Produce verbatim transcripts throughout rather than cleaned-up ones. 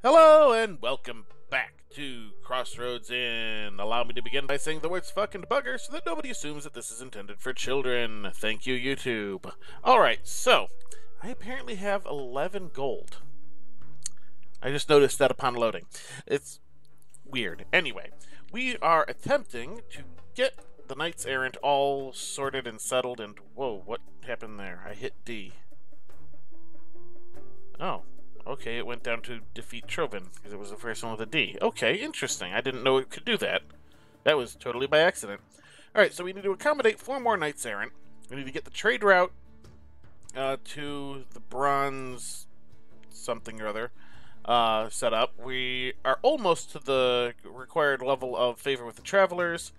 Hello and welcome back to Crossroads Inn. Allow me to begin by saying the words fuck and bugger so that nobody assumes that this is intended for children. Thank you, YouTube. Alright, so, I apparently have eleven gold. I just noticed that upon loading. It's weird. Anyway, we are attempting to get the Knights Errant all sorted and settled and... Whoa, what happened there? I hit D. Oh. Okay, it went down to defeat Trovan, because it was the first one with a D. Okay, interesting. I didn't know it could do that. That was totally by accident. Alright, so we need to accommodate four more Knights Errant. We need to get the trade route uh, to the bronze something or other uh, set up. We are almost to the required level of favor with the travelers.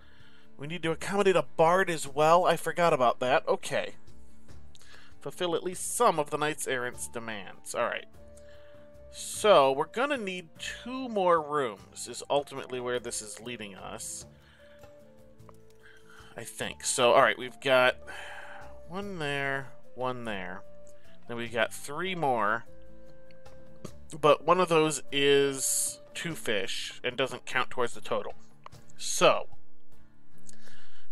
We need to accommodate a bard as well. I forgot about that. Okay. Fulfill at least some of the Knights Errant's demands. Alright. So, we're gonna need two more rooms, is ultimately where this is leading us. I think. So, alright, we've got one there, one there. Then we've got three more. But one of those is two fish, and doesn't count towards the total. So,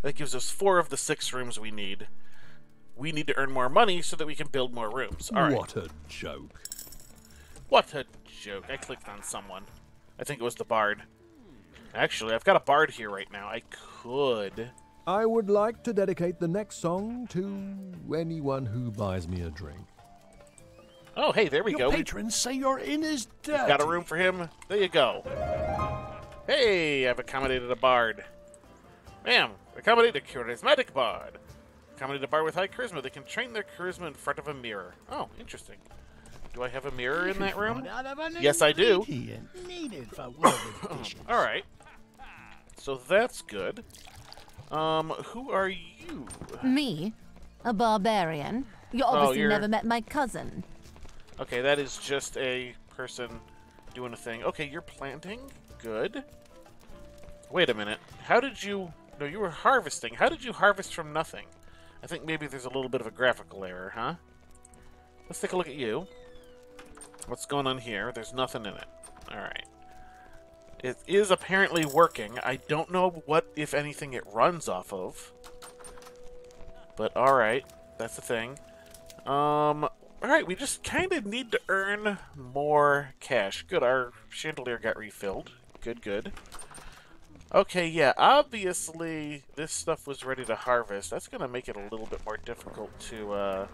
that gives us four of the six rooms we need. We need to earn more money so that we can build more rooms. All right. What a joke. What a joke. I clicked on someone. I think it was the bard. Actually, I've got a bard here right now. I could. I would like to dedicate the next song to anyone who buys me a drink. Oh, hey, there we your go. Patrons say your inn is dirty. We've got a room for him. There you go. Hey, I've accommodated a bard. Ma'am, accommodate a charismatic bard. Accommodate a bard with high charisma. They can train their charisma in front of a mirror. Oh, interesting. Do I have a mirror in that room? Yes, I do. All right. So that's good. Um, who are you? Me, a barbarian. You obviously oh, you're... never met my cousin. Okay, that is just a person doing a thing. Okay, you're planting. Good. Wait a minute. How did you... No, you were harvesting. How did you harvest from nothing? I think maybe there's a little bit of a graphical error, huh? Let's take a look at you. What's going on here? There's nothing in it. Alright. It is apparently working. I don't know what, if anything, it runs off of. But alright. That's the thing. Um, alright, we just kind of need to earn more cash. Good, our chandelier got refilled. Good, good. Okay, yeah, obviously this stuff was ready to harvest. That's going to make it a little bit more difficult to uh,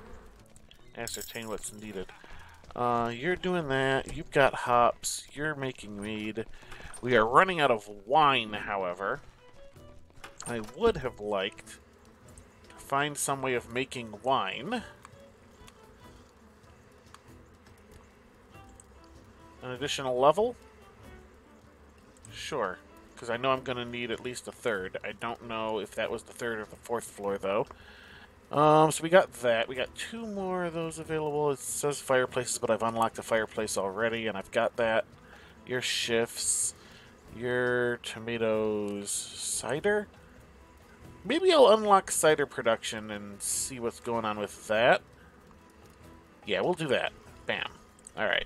ascertain what's needed. Uh, you're doing that. You've got hops. You're making mead. We are running out of wine, however. I would have liked to find some way of making wine. An additional level? Sure. Because I know I'm going to need at least a third. I don't know if that was the third or the fourth floor, though. Um, so we got that. We got two more of those available. It says fireplaces, but I've unlocked a fireplace already, and I've got that. Your shifts, your tomatoes, cider? Maybe I'll unlock cider production and see what's going on with that. Yeah, we'll do that. Bam. All right.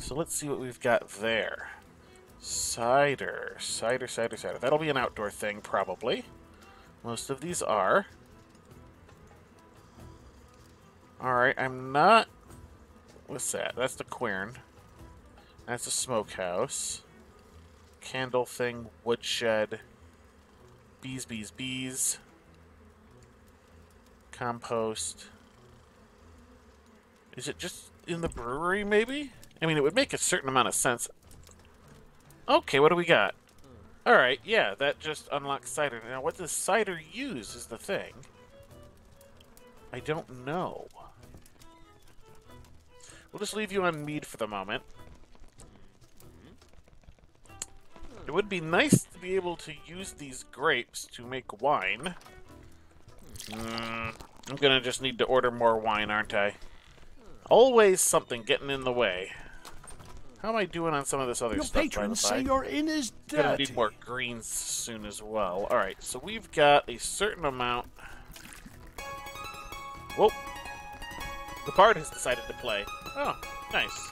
So let's see what we've got there. Cider. Cider, cider, cider. That'll be an outdoor thing, probably. Most of these are. Alright, I'm not... What's that? That's the quern. That's a smokehouse. Candle thing, woodshed. Bees, bees, bees. Compost. Is it just in the brewery, maybe? I mean, it would make a certain amount of sense. Okay, what do we got? Alright, yeah, that just unlocks cider. Now, what does cider use is the thing. I don't know. We'll just leave you on mead for the moment. It would be nice to be able to use these grapes to make wine. Mm, I'm gonna just need to order more wine, aren't I? Always something getting in the way. How am I doing on some of this other your stuff? Your patrons say your inn is dirty. Gonna need more greens soon as well. All right, so we've got a certain amount. Whoa! The bard has decided to play. Oh, nice.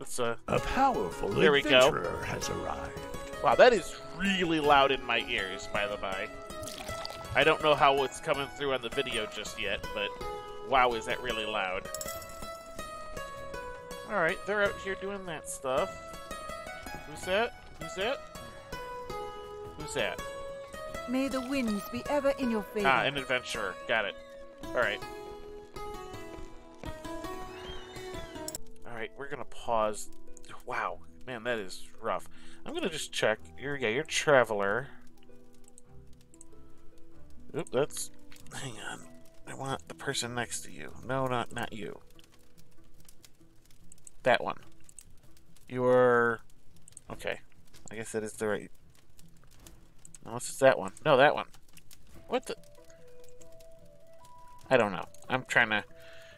That's a... a powerful there we adventurer go. has arrived. Wow, that is really loud in my ears, by the by. I don't know how it's coming through on the video just yet, but wow, is that really loud. Alright, they're out here doing that stuff. Who's that? Who's that? Who's that? May the winds be ever in your favor. Ah, an adventurer. Got it. Alright. Alright, we're gonna pause. Wow. Man, that is rough. I'm gonna just check. You're, yeah, you're Traveler. Oop, that's... Hang on. I want the person next to you. No, not, not you. That one. You're... Okay. I guess that is the right... Unless it's that one. No, that one. What the... I don't know. I'm trying to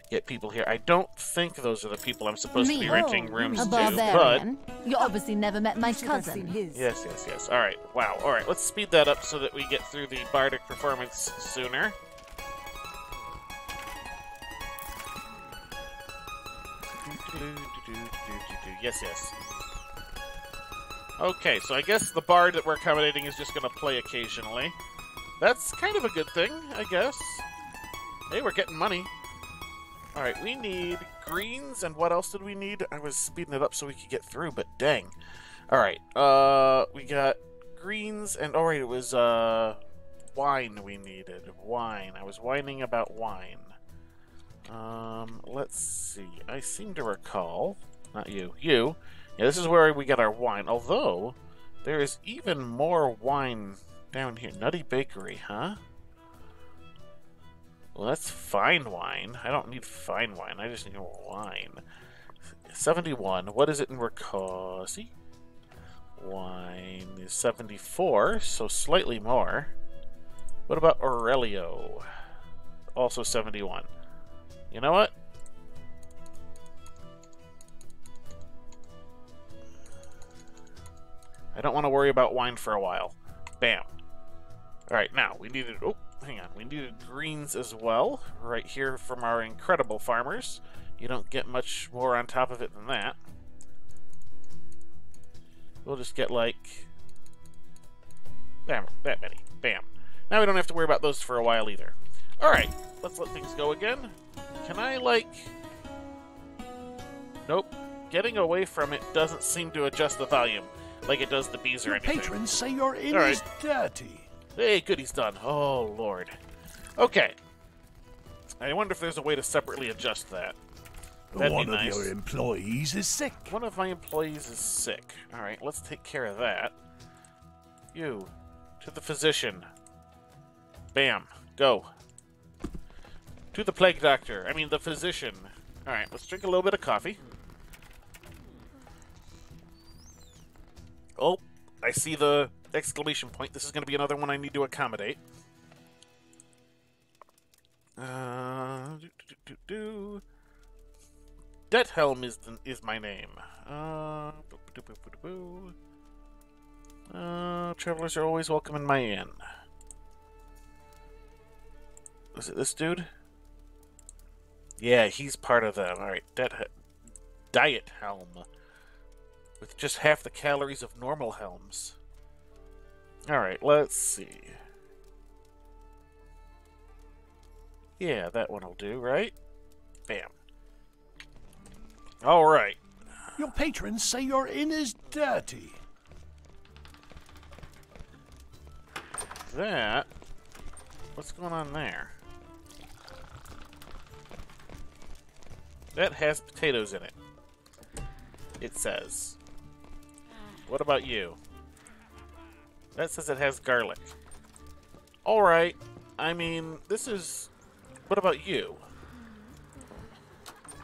get people here. I don't think those are the people I'm supposed Me. to be renting rooms to, but... You obviously never met my cousin. Yes, yes, yes. Alright, wow. Alright, let's speed that up so that we get through the bardic performance sooner. Yes, yes. Okay, so I guess the bard that we're accommodating is just going to play occasionally. That's kind of a good thing, I guess. Hey, we're getting money. Alright, we need greens, and what else did we need? I was speeding it up so we could get through, but dang. Alright, uh, we got greens, and alright, it was, uh, wine we needed. Wine. I was whining about wine. Um, let's see. I seem to recall... Not you. You. Yeah, this is where we get our wine. Although, there is even more wine down here. Nutty Bakery, huh? Well, that's fine wine. I don't need fine wine. I just need wine. seventy-one. What is it in Ricossi? Wine is seventy-four, so slightly more. What about Aurelio? Also seventy-one. You know what? I don't want to worry about wine for a while. Bam. Alright, now, we needed... Oh, hang on. We needed greens as well, right here from our incredible farmers. You don't get much more on top of it than that. We'll just get, like... Bam, that many. Bam. Now we don't have to worry about those for a while either. Alright, let's let things go again. Can I, like... Nope. Getting away from it doesn't seem to adjust the volume. Like it does the bees or anything. Your patrons say your inn All right. is dirty. Hey, good, he's done. Oh, Lord. Okay. I wonder if there's a way to separately adjust that. That'd One be nice. One of your employees is sick. One of my employees is sick. All right, let's take care of that. You, to the physician. Bam, go. To the plague doctor. I mean, the physician. All right, let's drink a little bit of coffee. Oh, I see the exclamation point. This is going to be another one I need to accommodate. Uh, do, do, do, do. Dethelm is the, is my name. Uh, boo, boo, boo, boo, boo, boo. Uh, travelers are always welcome in my inn. Was it this dude? Yeah, he's part of them. All right, Det- Diethelm. With just half the calories of normal helms. Alright, let's see. Yeah, that one'll do, right? Bam. Alright. Your patrons say your inn is dirty. That... What's going on there? That has potatoes in it. It says... What about you? That says it has garlic. Alright. I mean, this is... What about you?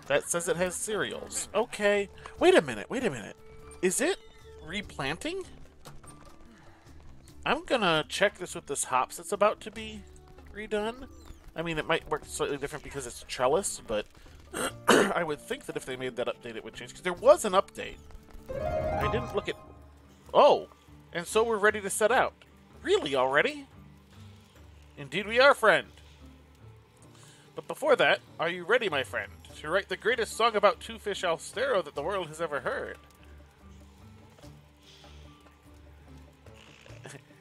That says it has cereals. Okay. Wait a minute, wait a minute. Is it replanting? I'm gonna check this with this hops that's about to be redone. I mean, it might work slightly different because it's trellis, but... I would think that if they made that update, it would change. Because there was an update. I didn't look at... Oh! And so we're ready to set out. Really, already? Indeed we are, friend. But before that, are you ready, my friend, to write the greatest song about Two Fish Alstero that the world has ever heard?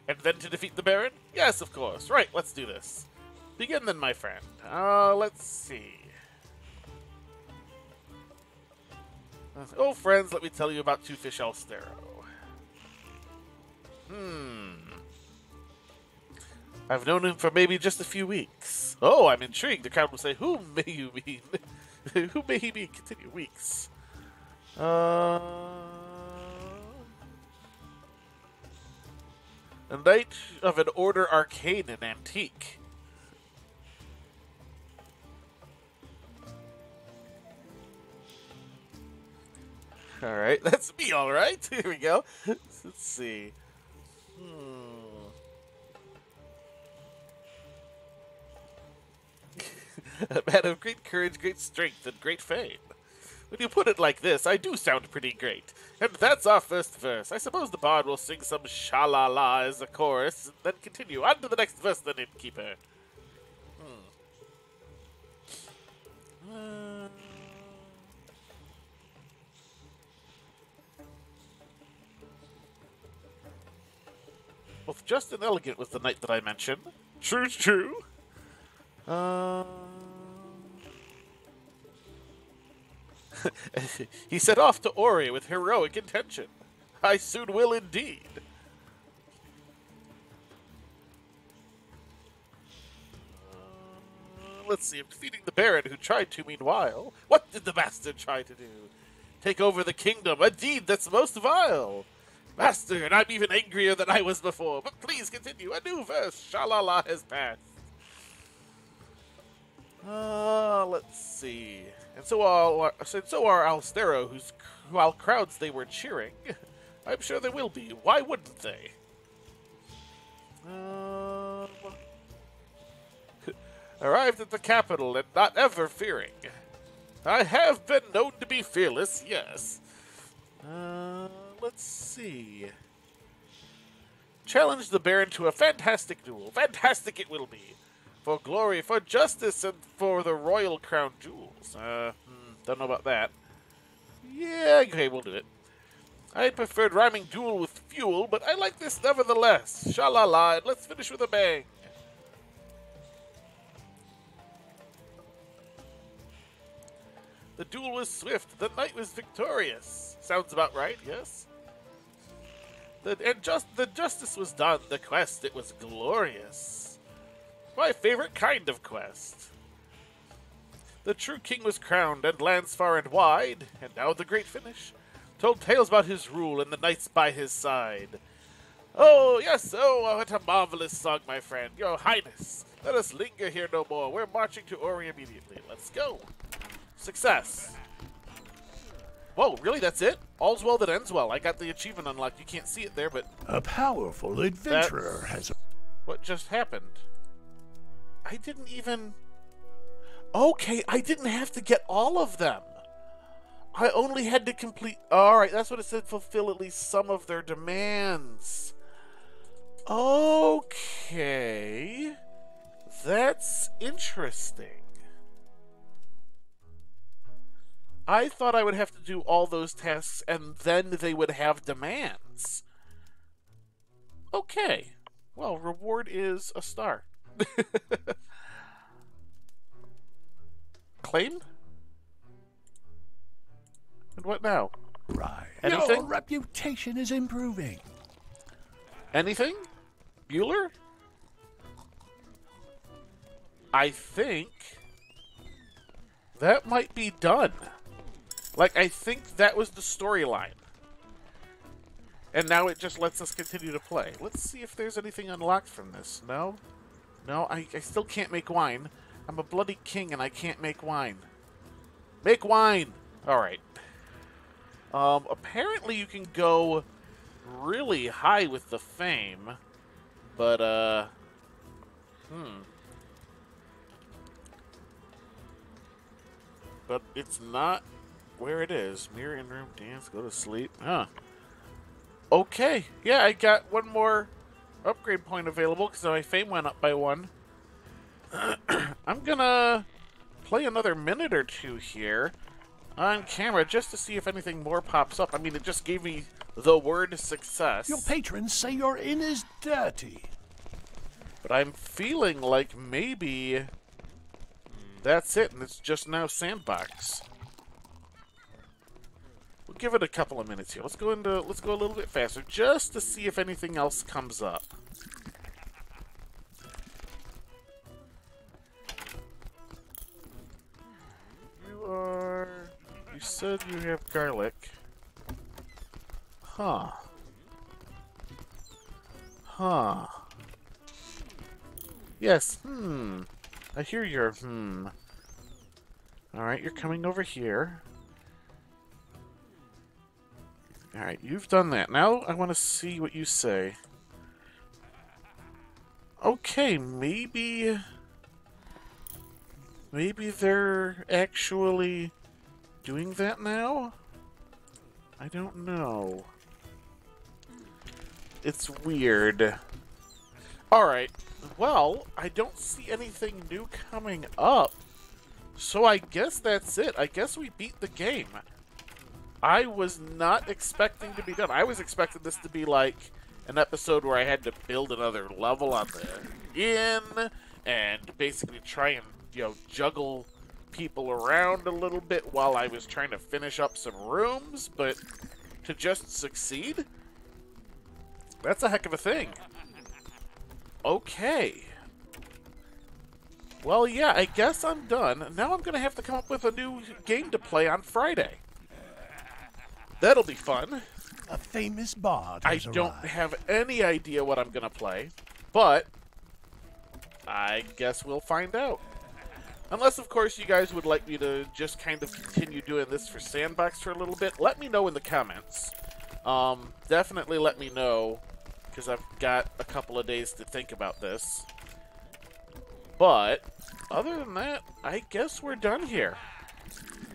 And then to defeat the Baron? Yes, of course. Right, let's do this. Begin then, my friend. Uh, let's see. Oh, friends, let me tell you about Two Fish Alstero. Hmm. I've known him for maybe just a few weeks. Oh, I'm intrigued. The crowd will say, who may you mean? Who may he be? Continue. Weeks. Uh... A knight of an order arcane and antique. All right, that's me, all right. Here we go. Let's see. Hmm. A man of great courage, great strength, and great fame. When you put it like this, I do sound pretty great. And that's our first verse. I suppose the bard will sing some sha-la-la as a chorus, and then continue on to the next verse, then innkeeper. Hmm. Uh... Both just and elegant was the knight that I mentioned. True, true. Uh... he set off to Ori with heroic intention. I soon will indeed. Uh, let's see, I'm defeating the Baron who tried to meanwhile. What did the bastard try to do? Take over the kingdom, a deed that's most vile. Master, and I'm even angrier than I was before, but please continue. A new verse, shalala, has passed. Uh, let's see. And so all, and so are Alstero, whose while crowds they were cheering. I'm sure they will be. Why wouldn't they? Um, arrived at the capital and not ever fearing. I have been known to be fearless, yes. Uh... Let's see. Challenge the Baron to a fantastic duel. Fantastic it will be. For glory, for justice, and for the royal crown jewels. Uh, hmm, don't know about that. Yeah, okay, we'll do it. I preferred rhyming duel with fuel, but I like this nevertheless. Sha-la-la, and let's finish with a bang. The duel was swift. The knight was victorious. Sounds about right, yes? The, and just, the justice was done, the quest, it was glorious. My favorite kind of quest. The true king was crowned, and lands far and wide, and now the great finish. Told tales about his rule, and the knights by his side. Oh, yes, oh, what a marvelous song, my friend. Your Highness, let us linger here no more. We're marching to Ori immediately. Let's go. Success. Whoa, really? That's it? All's well that ends well. I got the achievement unlocked. You can't see it there, but... A powerful adventurer has... What just happened? I didn't even... Okay, I didn't have to get all of them. I only had to complete... Alright, that's what it said. Fulfill at least some of their demands. Okay. That's interesting. I thought I would have to do all those tasks, and then they would have demands. Okay. Well, reward is a star. Claim? And what now? Right. Anything? Your reputation is improving. Anything? Bueller? I think that might be done. Like, I think that was the storyline. And now it just lets us continue to play. Let's see if there's anything unlocked from this. No? No, I, I still can't make wine. I'm a bloody king and I can't make wine. Make wine! Alright. Um, apparently you can go really high with the fame. But, uh... Hmm. But it's not... Where it is. Mirror in room, dance, go to sleep. Huh. Okay. Yeah, I got one more upgrade point available because my fame went up by one. I'm gonna play another minute or two here on camera just to see if anything more pops up. I mean, it just gave me the word success. Your patrons say your inn is dirty. But I'm feeling like maybe that's it, and it's just now sandbox. We'll give it a couple of minutes here. Let's go into let's go a little bit faster just to see if anything else comes up. You are you said you have garlic. Huh. Huh. Yes, hmm. I hear your hmm. Alright, you're coming over here. Alright, you've done that. Now I want to see what you say. Okay, maybe... Maybe they're actually doing that now? I don't know. It's weird. Alright. Well, I don't see anything new coming up. So I guess that's it. I guess we beat the game. I was not expecting to be done. I was expecting this to be like an episode where I had to build another level on the inn and basically try and, you know, juggle people around a little bit while I was trying to finish up some rooms, but to just succeed? That's a heck of a thing. Okay. Well, yeah, I guess I'm done. Now I'm going to have to come up with a new game to play on Friday. That'll be fun. A famous bard has arrived. I don't have any idea what I'm going to play, but I guess we'll find out. Unless, of course, you guys would like me to just kind of continue doing this for Sandbox for a little bit. Let me know in the comments. Um, definitely let me know, because I've got a couple of days to think about this. But other than that, I guess we're done here.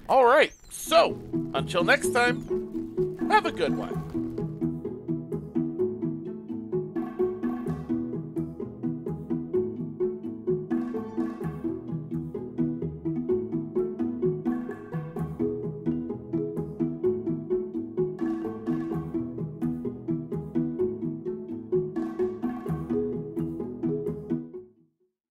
All right, so until next time, have a good one.